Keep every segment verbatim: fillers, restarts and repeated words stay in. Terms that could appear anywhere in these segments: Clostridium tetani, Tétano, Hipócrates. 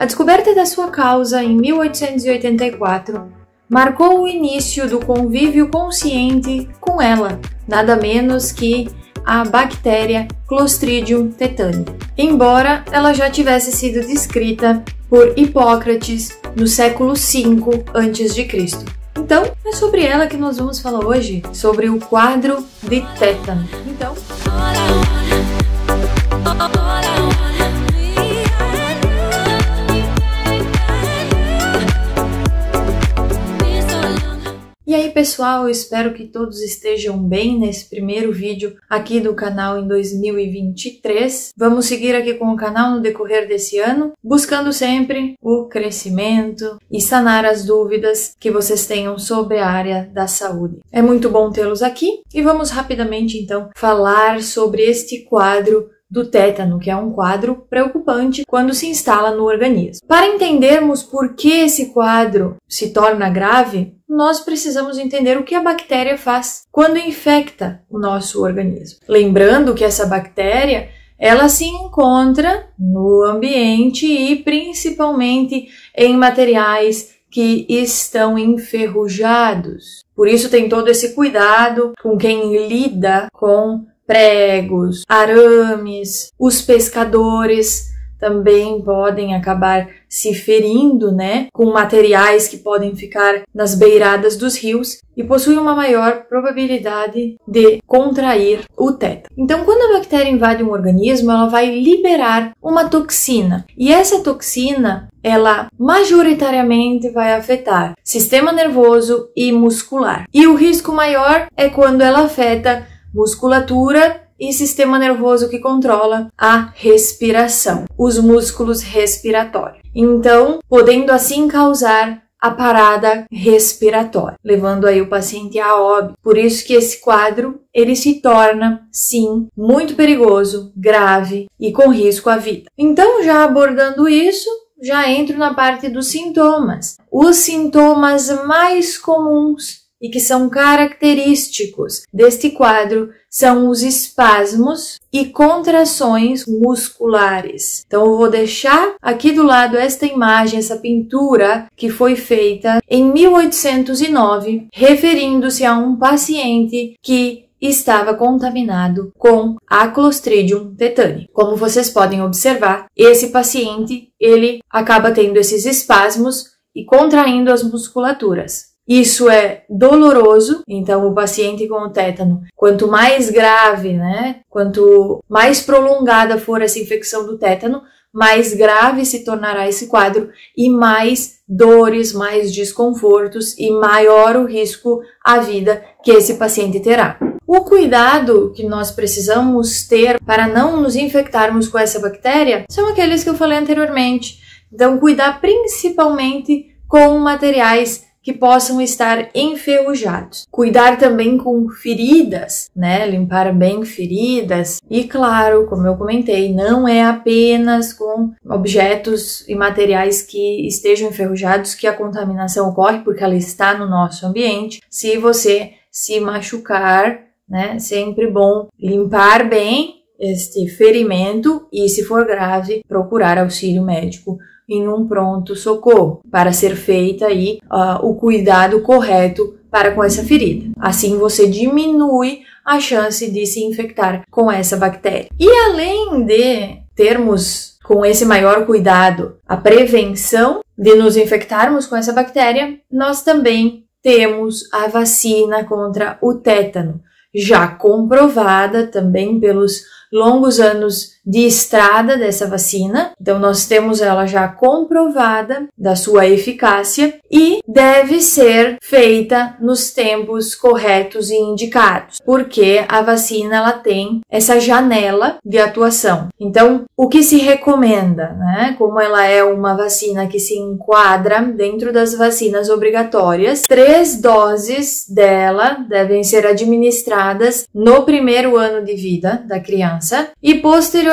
A descoberta da sua causa em mil oitocentos e oitenta e quatro marcou o início do convívio consciente com ela, nada menos que a bactéria Clostridium tetani, embora ela já tivesse sido descrita por Hipócrates no século cinco antes de Cristo. Então, é sobre ela que nós vamos falar hoje, sobre o quadro de tétano. Então, e aí pessoal, eu espero que todos estejam bem nesse primeiro vídeo aqui do canal em dois mil e vinte e três. Vamos seguir aqui com o canal no decorrer desse ano, buscando sempre o crescimento e sanar as dúvidas que vocês tenham sobre a área da saúde. É muito bom tê-los aqui e vamos rapidamente então falar sobre este quadro do tétano, que é um quadro preocupante quando se instala no organismo. Para entendermos por que esse quadro se torna grave, nós precisamos entender o que a bactéria faz quando infecta o nosso organismo. Lembrando que essa bactéria, ela se encontra no ambiente e principalmente em materiais que estão enferrujados. Por isso tem todo esse cuidado com quem lida com pregos, arames, os pescadores também podem acabar se ferindo, né, com materiais que podem ficar nas beiradas dos rios e possuem uma maior probabilidade de contrair o tétano. Então, quando a bactéria invade um organismo, ela vai liberar uma toxina. E essa toxina, ela majoritariamente vai afetar sistema nervoso e muscular. E o risco maior é quando ela afeta musculatura e sistema nervoso que controla a respiração, os músculos respiratórios. Então, podendo assim causar a parada respiratória, levando aí o paciente a óbito. Por isso que esse quadro, ele se torna, sim, muito perigoso, grave e com risco à vida. Então, já abordando isso, já entro na parte dos sintomas. Os sintomas mais comuns e que são característicos deste quadro são os espasmos e contrações musculares. Então, eu vou deixar aqui do lado esta imagem, essa pintura que foi feita em mil oitocentos e nove, referindo-se a um paciente que estava contaminado com a Clostridium tetani. Como vocês podem observar, esse paciente, ele acaba tendo esses espasmos e contraindo as musculaturas. Isso é doloroso, então o paciente com o tétano, quanto mais grave, né, quanto mais prolongada for essa infecção do tétano, mais grave se tornará esse quadro e mais dores, mais desconfortos e maior o risco à vida que esse paciente terá. O cuidado que nós precisamos ter para não nos infectarmos com essa bactéria são aqueles que eu falei anteriormente. Então, cuidar principalmente com materiais que possam estar enferrujados. Cuidar também com feridas, né? Limpar bem feridas. E claro, como eu comentei, não é apenas com objetos e materiais que estejam enferrujados que a contaminação ocorre, porque ela está no nosso ambiente. Se você se machucar, né? Sempre bom limpar bem este ferimento e, se for grave, procurar auxílio médico em um pronto-socorro, para ser feita aí uh, o cuidado correto para com essa ferida. Assim você diminui a chance de se infectar com essa bactéria. E além de termos com esse maior cuidado a prevenção de nos infectarmos com essa bactéria, nós também temos a vacina contra o tétano, já comprovada também pelos longos anos de estrada dessa vacina. Então, nós temos ela já comprovada da sua eficácia e deve ser feita nos tempos corretos e indicados, porque a vacina ela tem essa janela de atuação. Então, o que se recomenda, né? Como ela é uma vacina que se enquadra dentro das vacinas obrigatórias, três doses dela devem ser administradas no primeiro ano de vida da criança e posteriormente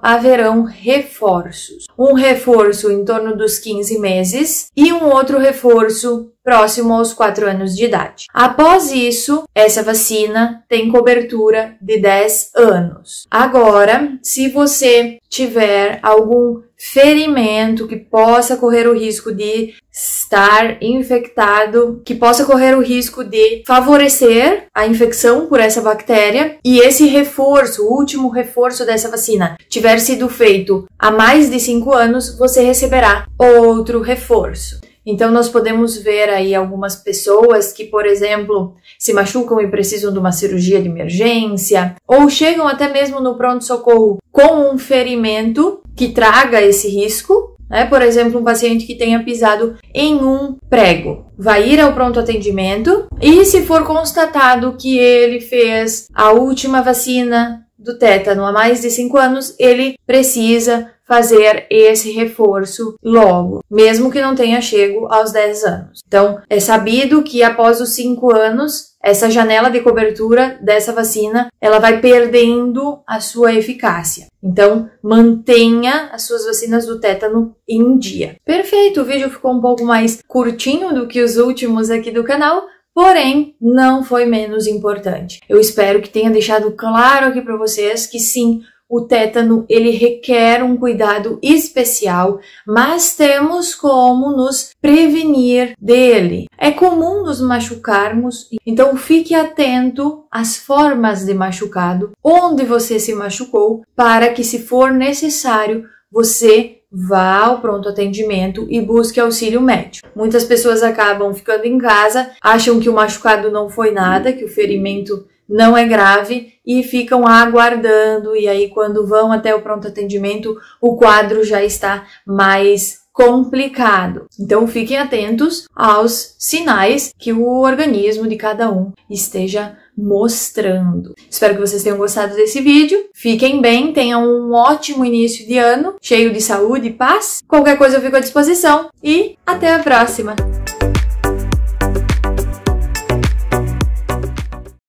haverão reforços. Um reforço em torno dos quinze meses e um outro reforço próximo aos quatro anos de idade. Após isso, essa vacina tem cobertura de dez anos. Agora, se você tiver algum ferimento que possa correr o risco de estar infectado, que possa correr o risco de favorecer a infecção por essa bactéria, e esse reforço, o último reforço dessa vacina, tiver sido feito há mais de cinco anos, você receberá outro reforço. Então, nós podemos ver aí algumas pessoas que, por exemplo, se machucam e precisam de uma cirurgia de emergência, ou chegam até mesmo no pronto-socorro com um ferimento que traga esse risco, né? Por exemplo, um paciente que tenha pisado em um prego. Vai ir ao pronto atendimento e, se for constatado que ele fez a última vacina do tétano há mais de cinco anos, ele precisa fazer esse reforço logo, mesmo que não tenha chego aos dez anos. Então, é sabido que após os cinco anos, essa janela de cobertura dessa vacina, ela vai perdendo a sua eficácia. Então, mantenha as suas vacinas do tétano em dia. Perfeito, o vídeo ficou um pouco mais curtinho do que os últimos aqui do canal, porém, não foi menos importante. Eu espero que tenha deixado claro aqui para vocês que sim, o tétano, ele requer um cuidado especial, mas temos como nos prevenir dele. É comum nos machucarmos, então fique atento às formas de machucado, onde você se machucou, para que, se for necessário, você vá ao pronto atendimento e busque auxílio médico. Muitas pessoas acabam ficando em casa, acham que o machucado não foi nada, que o ferimento não é grave e ficam aguardando, e aí quando vão até o pronto atendimento, o quadro já está mais complicado. Então fiquem atentos aos sinais que o organismo de cada um esteja mostrando. Espero que vocês tenham gostado desse vídeo. Fiquem bem, tenham um ótimo início de ano, cheio de saúde e paz. Qualquer coisa eu fico à disposição e até a próxima!